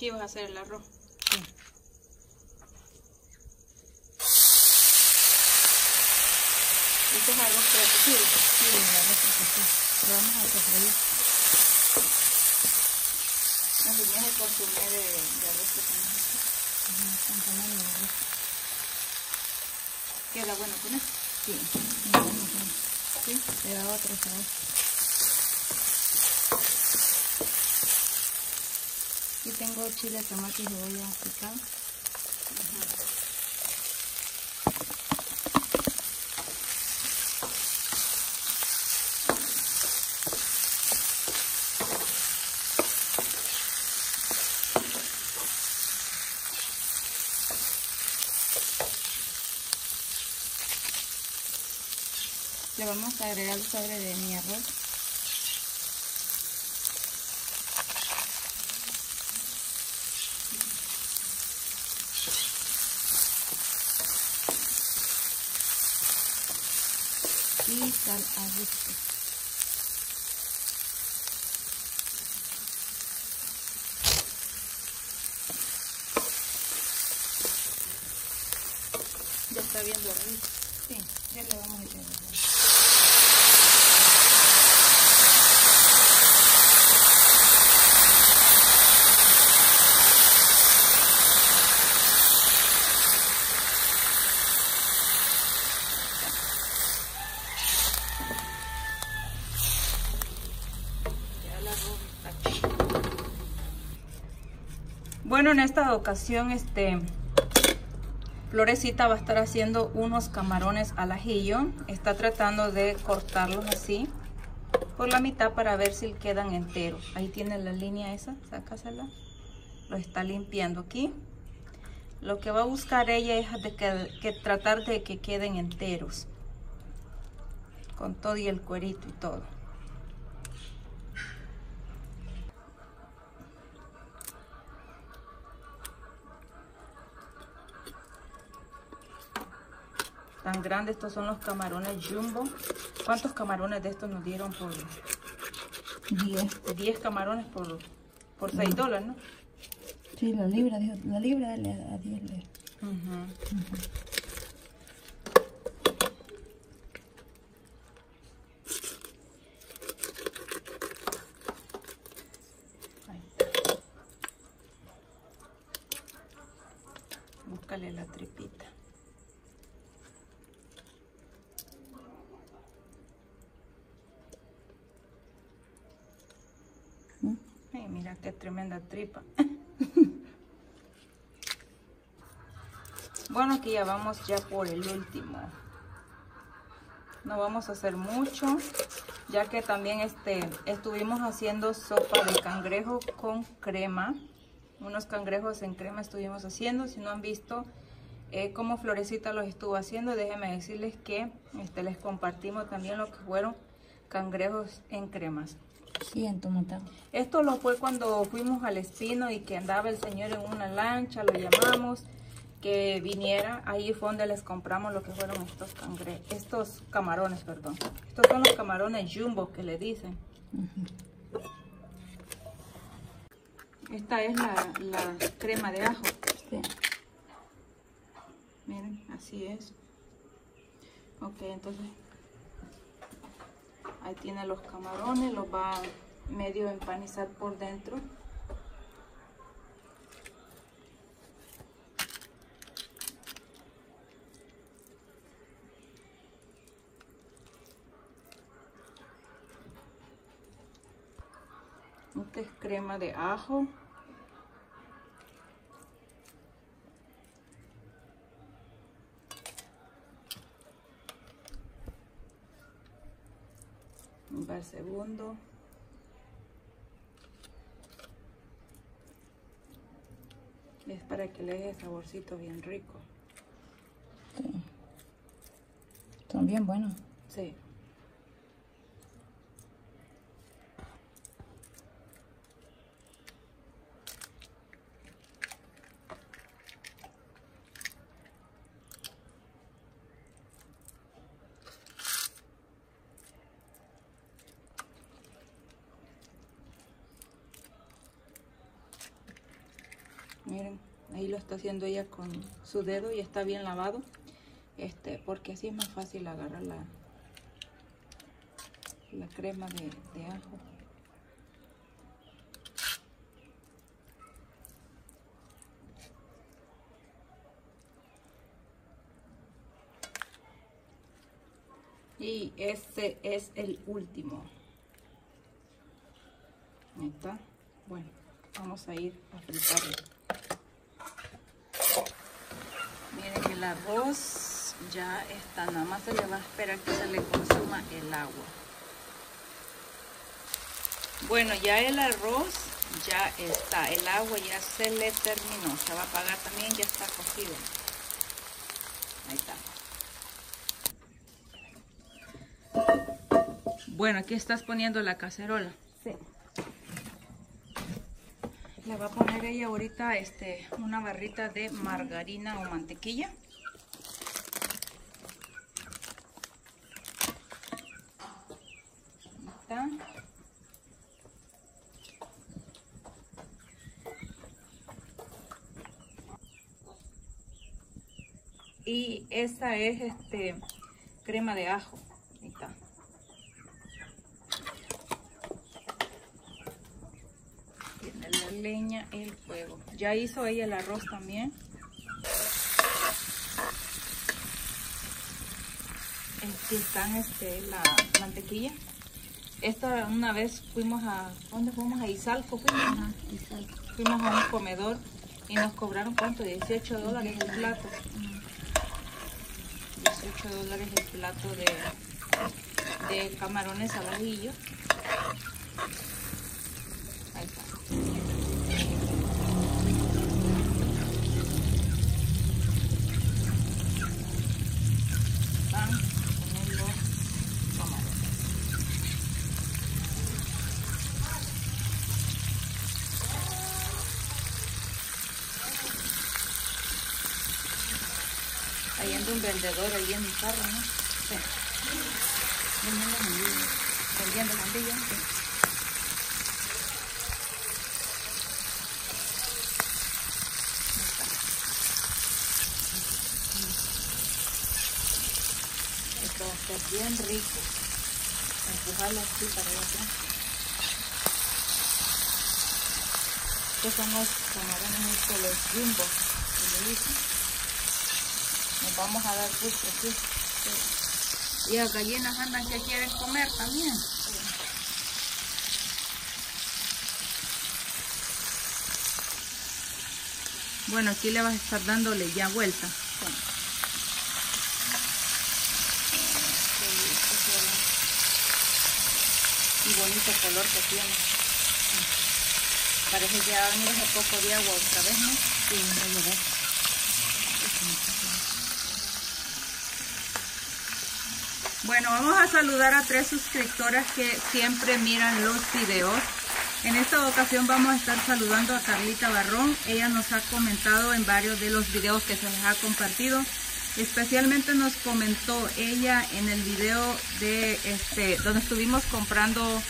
Aquí vas a hacer el arroz. Sí. Este es arroz precocido. Sí, el arroz precocido. Lo vamos a sofreír. No se tiene que consumir de arroz que tenemos aquí. ¿Queda bueno con esto? Sí. Sí. Le da otro sabor. Aquí tengo chile, tomate y cebolla picada. Le vamos a agregar el sobre de mi arroz. Y sal a gusto. Ya está bien dormido. Sí, ya le vamos a echar. Bueno, en esta ocasión Florecita va a estar haciendo unos camarones al ajillo. Está tratando de cortarlos así por la mitad para ver si quedan enteros. Ahí tiene la línea esa, sácasela. Lo está limpiando aquí. Lo que va a buscar ella es tratar de que queden enteros, con todo y el cuerito y todo. Tan grandes, estos son los camarones jumbo. ¿Cuántos camarones de estos nos dieron por 10? 10 camarones por 6 dólares, ¿no? Sí, la libra a 10 dólares. Búscale la tripita. Ay, mira qué tremenda tripa. Bueno, aquí ya vamos por el último. No vamos a hacer mucho, ya que también estuvimos haciendo sopa de cangrejo con crema. Unos cangrejos en crema estuvimos haciendo. Si no han visto cómo Florecita los estuvo haciendo, déjenme decirles que les compartimos también lo que fueron cangrejos en cremas. Sí, esto lo fue cuando fuimos al Espino y que andaba el señor en una lancha, lo llamamos, que viniera. Ahí fue donde les compramos lo que fueron estos camarones, perdón. Estos son los camarones jumbo que le dicen. Esta es la crema de ajo. Sí. Miren, así es. Ok, entonces... Ahí tiene los camarones, los va a medio empanizar por dentro. Esta es crema de ajo. Va el segundo. Y es para que le dé saborcito bien rico. Sí. Son bien buenos. Sí. Miren, ahí lo está haciendo ella con su dedo y está bien lavado, porque así es más fácil agarrar la crema de ajo. Y este es el último. Ahí está. Bueno, vamos a ir a fritarlo. Miren que el arroz ya está. Nada más se le va a esperar que se le consuma el agua. Bueno, ya el arroz ya está. El agua ya se le terminó. Se va a apagar también. Ya está cocido. Ahí está. Bueno, aquí estás poniendo la cacerola. Sí. Le va a poner ella ahorita una barrita de margarina o mantequilla. Ahí está. Y esta es crema de ajo. Ahí está. Leña el fuego. Ya hizo ella el arroz también. Aquí están la mantequilla. Esta una vez fuimos a... ¿Dónde fuimos? A Izalco. Fuimos a un comedor y nos cobraron ¿cuánto? $18 el plato. $18 el plato de camarones al ajillo. Ahí está. Ahí anda un vendedor ahí en mi carro, ¿no? Sí. Vendiendo mandillas. Vendiendo mandillas. Sí. Esto va a ser bien rico. Empujarlo así para atrás. Estos son los camarones de los Jumbo, que le dicen. Nos vamos a dar gusto, ¿sí? Sí. Y las gallinas andan que quieren comer también. Sí. Bueno, aquí le vas a estar dándole ya vuelta. Bueno. Y bonito color que tiene. Parece que ya venir un poco de agua otra vez, ¿no? Sí, Bueno, vamos a saludar a 3 suscriptoras que siempre miran los videos. En esta ocasión vamos a estar saludando a Carlita Barrón. Ella nos ha comentado en varios de los videos que se les ha compartido. Especialmente nos comentó ella en el video de donde estuvimos comprando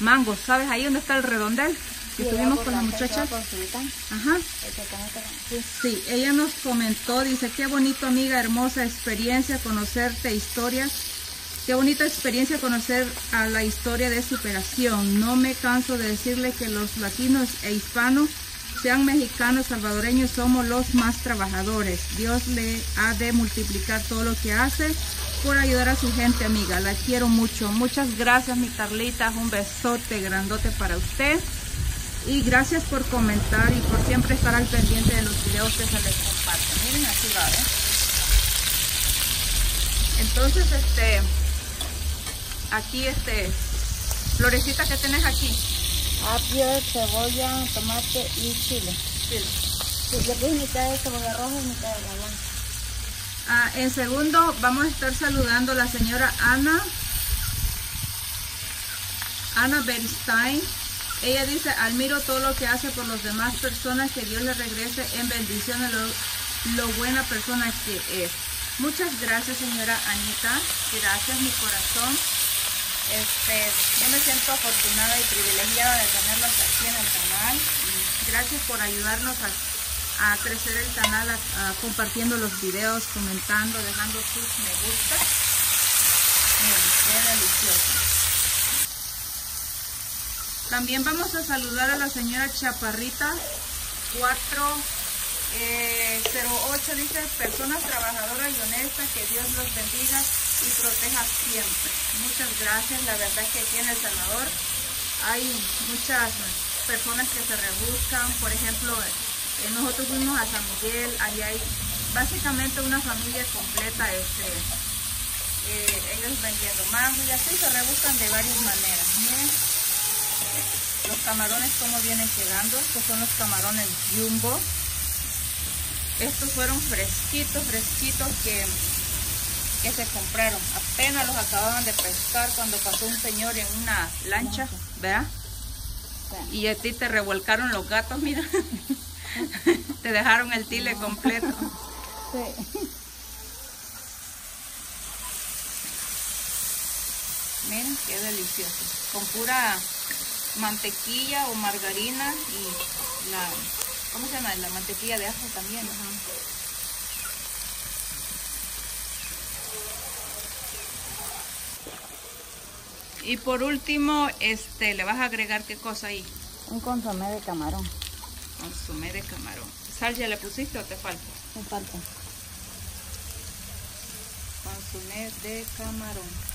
mangos. ¿Sabes? Ahí donde está el redondel. Que estuvimos con la muchacha. Ajá. Sí, ella nos comentó, dice, qué bonito amiga, hermosa experiencia, conocerte, historias. Qué bonita experiencia conocer a la historia de superación. No me canso de decirle que los latinos e hispanos, sean mexicanos, salvadoreños, somos los más trabajadores. Dios le ha de multiplicar todo lo que hace por ayudar a su gente, amiga. La quiero mucho. Muchas gracias, mi Carlita. Un besote grandote para usted. Y gracias por comentar y por siempre estar al pendiente de los videos que se les comparten. Miren, así va, ¿eh? Entonces, aquí florecita que tenés aquí. Apio, cebolla, tomate y chile. Chile. Sí, le puse mitad de cebolla roja y mitad de la blanca. Ah, en segundo vamos a estar saludando a la señora Ana Beristain. Ella dice, admiro todo lo que hace por las demás personas, que Dios le regrese en bendiciones lo buena persona que es. Muchas gracias, señora Anita. Gracias, mi corazón. Yo me siento afortunada y privilegiada de tenerlos aquí en el canal. Gracias por ayudarnos a crecer el canal, compartiendo los videos, comentando, dejando sus me gusta. Miren, qué delicioso. También vamos a saludar a la señora Chaparrita 408, dice, personas trabajadoras y honestas, que Dios los bendiga y proteja siempre. Muchas gracias. La verdad es que aquí en El Salvador hay muchas personas que se rebuscan. Por ejemplo, nosotros fuimos a San Miguel, ahí hay básicamente una familia completa, ellos vendiendo más y así se rebuscan de varias maneras. Miren los camarones como vienen llegando, estos son los camarones jumbo. Estos fueron fresquitos que se compraron. Apenas los acababan de pescar cuando pasó un señor en una lancha, ¿verdad? Y a ti te revolcaron los gatos, mira. Te dejaron el tile completo. Sí. Miren qué delicioso. Con pura mantequilla o margarina y la... ¿Cómo se llama? La mantequilla de ajo también. Ajá. Y por último, ¿le vas a agregar qué cosa ahí? Un consomé de camarón. Consomé de camarón. ¿Sal ya le pusiste o te falta? Me falta. Consomé de camarón.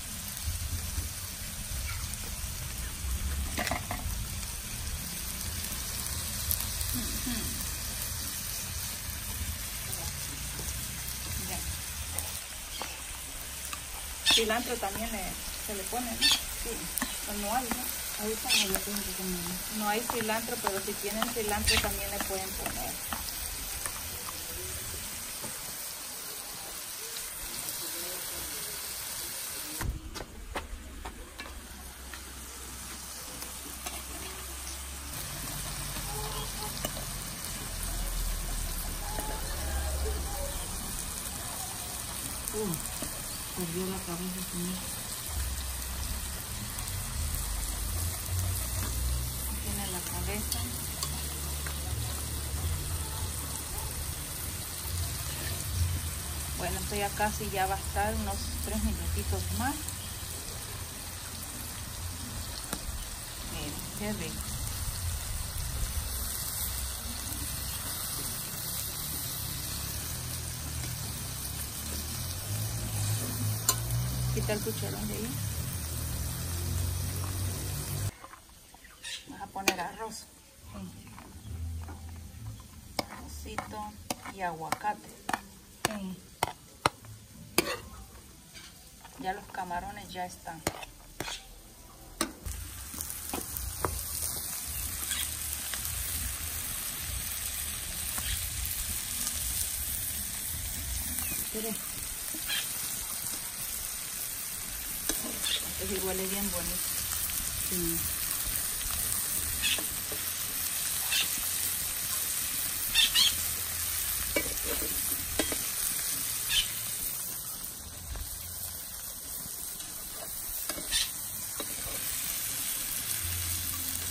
Cilantro también se le pone, ¿no? Sí. No hay, ¿no? Ahorita no lo tengo que poner. No hay cilantro, pero si tienen cilantro también le pueden poner. Perdió la cabeza, señor. Tiene la cabeza. Bueno, esto ya casi ya va a estar unos 3 minutitos más. Miren, qué rico. Quita el cucharón de ahí. Vas a poner arroz. Sí. Arrocito y aguacate. Sí. Ya los camarones ya están. Espere. Igual es bien bonito. Sí.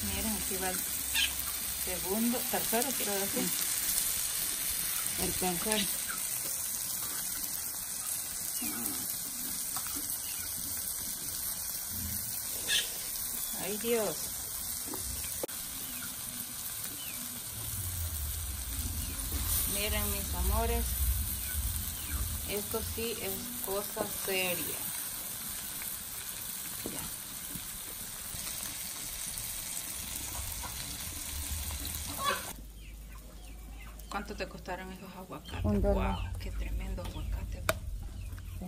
Miren, aquí va el segundo, tercero, quiero decir. Sí. El tercero. ¡Ay, Dios! Miren, mis amores, esto sí es cosa seria. ¿Cuánto te costaron esos aguacates? $1. ¡Wow! ¡Qué tremendo aguacate! Sí.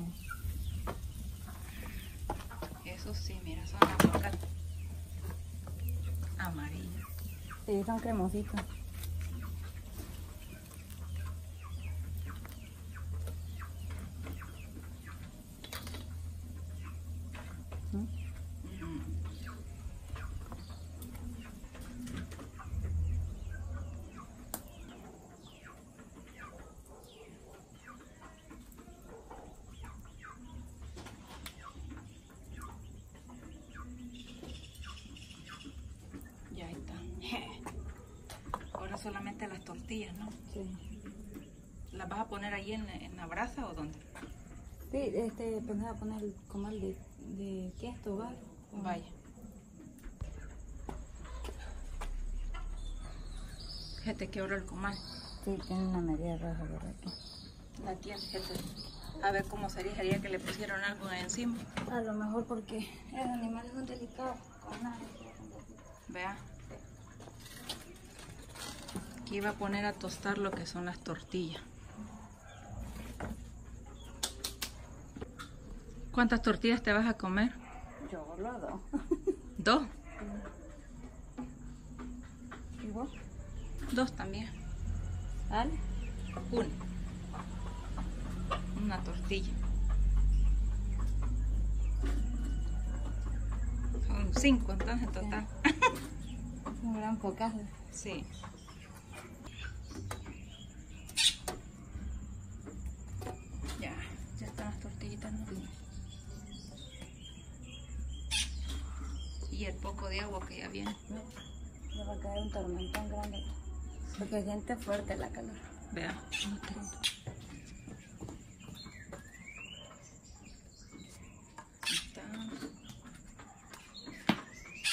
Eso sí, mira, son aguacates amarillo. Sí, son cremositos. ¿Sí? solamente las tortillas, ¿no? Sí. ¿Las vas a poner ahí en la brasa o dónde? Sí, pensaba poner comal de queso, ¿vale? Vaya. Gente, que oro el comal. Sí, tiene una media roja, ¿verdad? La tiene, gente. A ver cómo sería que le pusieron algo encima. A lo mejor porque los animales son delicados. Con nada. Vea. Aquí va a poner a tostar lo que son las tortillas. ¿Cuántas tortillas te vas a comer? Yo lo hago. ¿Dos? ¿Y vos? Dos también. ¿Vale? Una tortilla. Son 5 entonces en total. Un gran pocazo. Sí. Ya, ya están las tortillitas, ¿no? Sí. Y el poco de agua que ya viene. Me va a caer un tormentón grande. Porque siente fuerte la calor. Vea.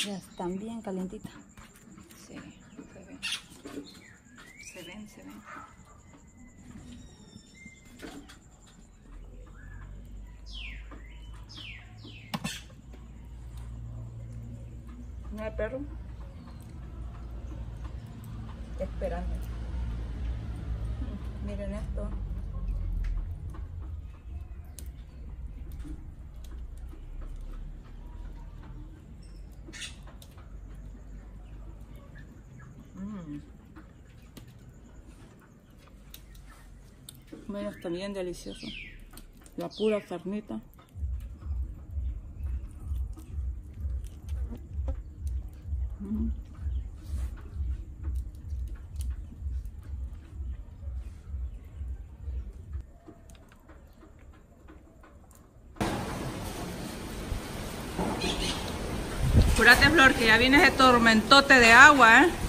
Ya están bien calentitas. Sí, se ven. Se ven. ¿No hay perro? Esperando. Miren esto. Bueno, está bien delicioso. La pura carnita. Curate, Flor, que ya viene ese tormentote de agua, ¿eh?